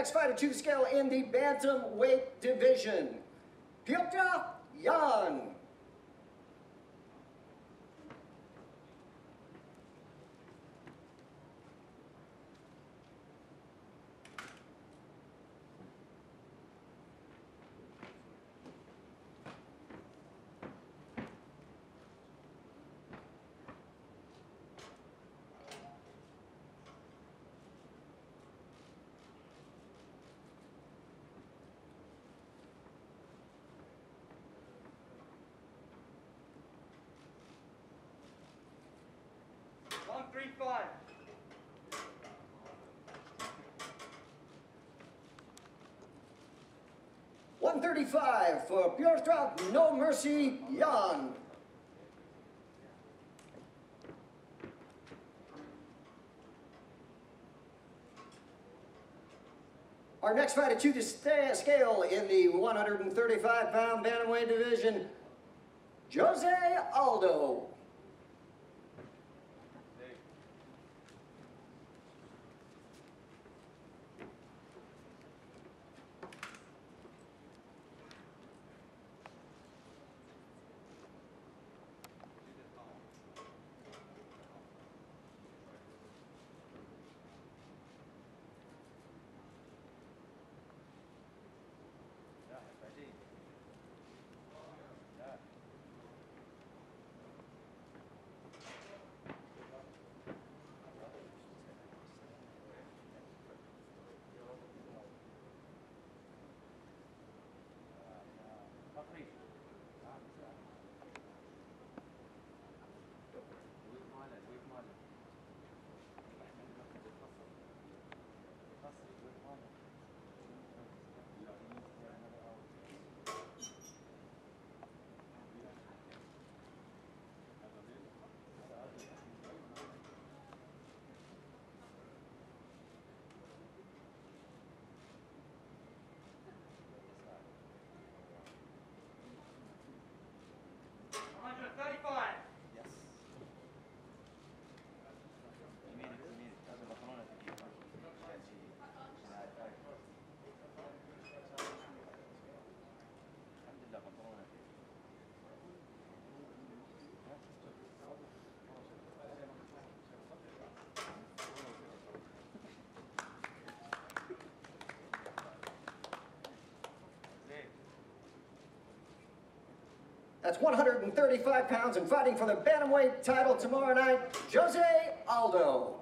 Next fighter to scale in the bantamweight division, Petr Yan. $135 for Petr No Mercy Yan. Our next fighter to the scale in the 135-pound bantamweight division, Jose Aldo. That's 135 pounds and fighting for the bantamweight title tomorrow night, Jose Aldo.